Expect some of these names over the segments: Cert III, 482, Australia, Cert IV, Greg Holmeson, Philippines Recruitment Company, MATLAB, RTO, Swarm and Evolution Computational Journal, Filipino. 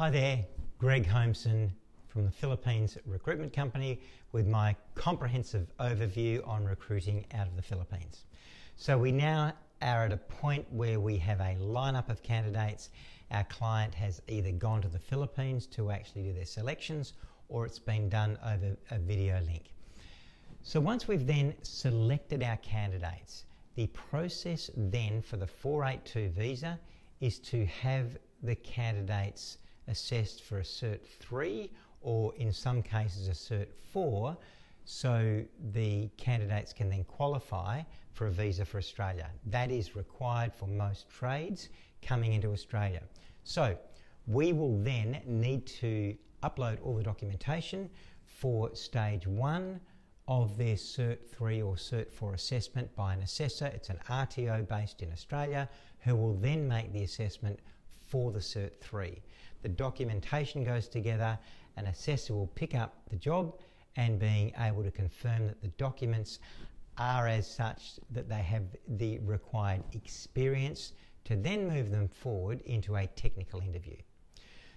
Hi there, Greg Holmeson from the Philippines Recruitment Company with my comprehensive overview on recruiting out of the Philippines. So we now are at a point where we have a lineup of candidates. Our client has either gone to the Philippines to actually do their selections or it's been done over a video link. So once we've then selected our candidates, the process then for the 482 visa is to have the candidates assessed for a Cert III or in some cases a Cert IV, so the candidates can then qualify for a visa for Australia. That is required for most trades coming into Australia. So we will then need to upload all the documentation for stage one of their Cert III or Cert IV assessment by an assessor. It's an RTO based in Australia who will then make the assessment for the Cert III. The documentation goes together, an assessor will pick up the job and being able to confirm that the documents are as such that they have the required experience to then move them forward into a technical interview.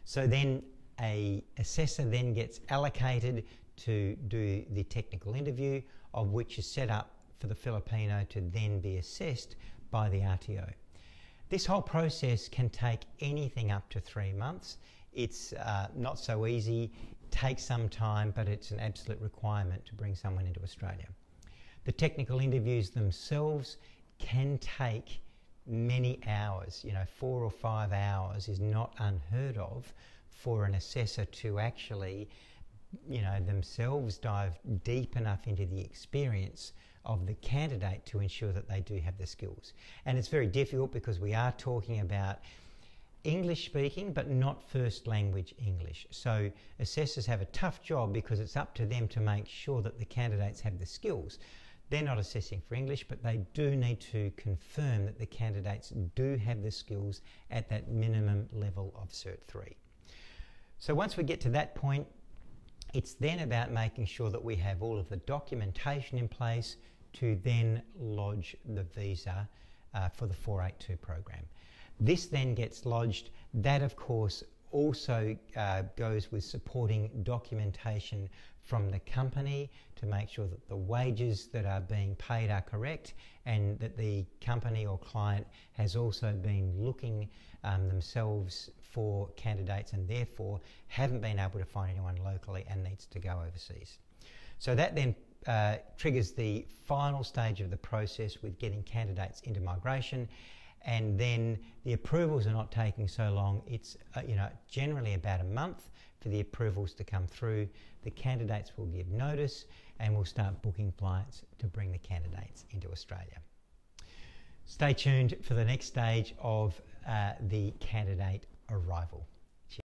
So then an assessor then gets allocated to do the technical interview, of which is set up for the Filipino to then be assessed by the RTO. This whole process can take anything up to 3 months. It's not so easy, takes some time, but it's an absolute requirement to bring someone into Australia. The technical interviews themselves can take many hours. You know, 4 or 5 hours is not unheard of for an assessor to actually, you know, themselves dive deep enough into the experience of the candidate to ensure that they do have the skills. And it's very difficult because we are talking about English speaking but not first language English. So assessors have a tough job because it's up to them to make sure that the candidates have the skills. They're not assessing for English, but they do need to confirm that the candidates do have the skills at that minimum level of Cert III. So once we get to that point, it's then about making sure that we have all of the documentation in place to then lodge the visa for the 482 program. This then gets lodged. That of course also goes with supporting documentation from the company to make sure that the wages that are being paid are correct and that the company or client has also been looking themselves for candidates and therefore haven't been able to find anyone locally and needs to go overseas. So that then triggers the final stage of the process with getting candidates into migration, and then the approvals are not taking so long. It's generally about a month for the approvals to come through. The candidates will give notice and we'll start booking flights to bring the candidates into Australia. Stay tuned for the next stage of the candidate arrival.